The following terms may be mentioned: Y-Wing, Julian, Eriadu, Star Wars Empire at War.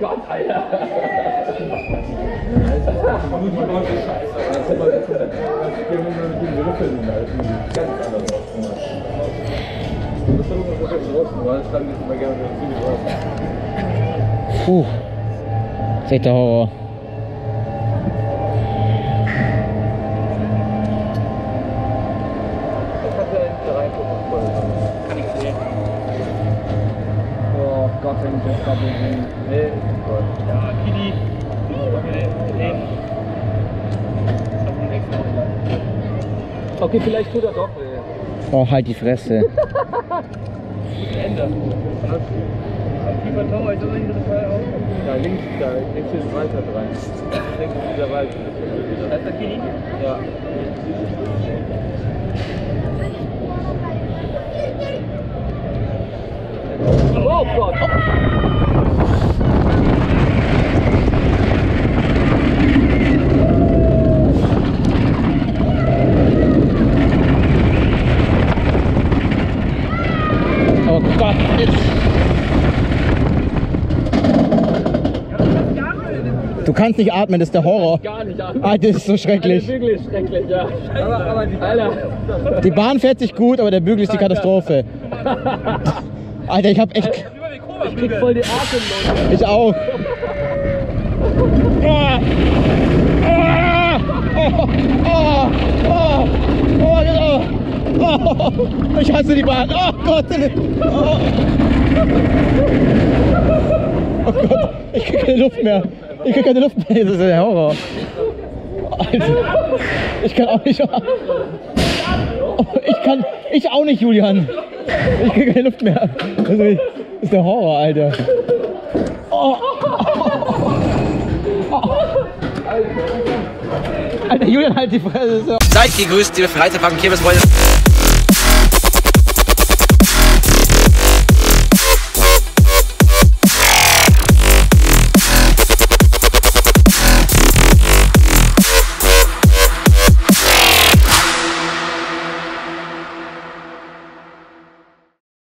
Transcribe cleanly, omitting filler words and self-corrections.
Gott, Alter! Nur die Leute-Scheiße. Das ist nur mit den Rüffeln und alles. Ganz anders rausgemacht. Das ist nur mit den Rüffeln, weil das stand jetzt immer gerne mit den Zügen raus. Puh. Das ist echt der Horror. Gott, wenn ich das gerade sehen. Nee, Gott. Ja, Kili. Nee. Okay, vielleicht tut er doch weh. Oh, halt die Fresse. Änder. Tiefer Tor, heute sind wir frei auf. Da links, ist weiter rein. Links ist dieser Wald. Das ist der Kili? Ja. Oh Gott! Oh Gott! Du kannst nicht atmen, das ist der Horror. Gar nicht atmen. Alter, das ist so schrecklich. Alter, wirklich schrecklich, ja. Aber die, Alter. Die Bahn fährt sich gut, aber der Bügel ist die Katastrophe. Alter, ich hab echt... Alter, ich krieg voll den Atem, Leute. Ich auch. Ah. Ah. Oh. Oh. Oh. Oh. Oh. Oh. Ich hasse die Bahn. Oh Gott. Oh. Oh Gott. Ich krieg keine Luft mehr. Das ist der Horror. Alter. Ich kann auch nicht... Oh, ich auch nicht, Julian. Ich krieg keine Luft mehr. Das ist der Horror, Alter. Oh. Oh. Alter, Julian, halt die Fresse. Seid gegrüßt, liebe Freitag am Kirmesfreunde.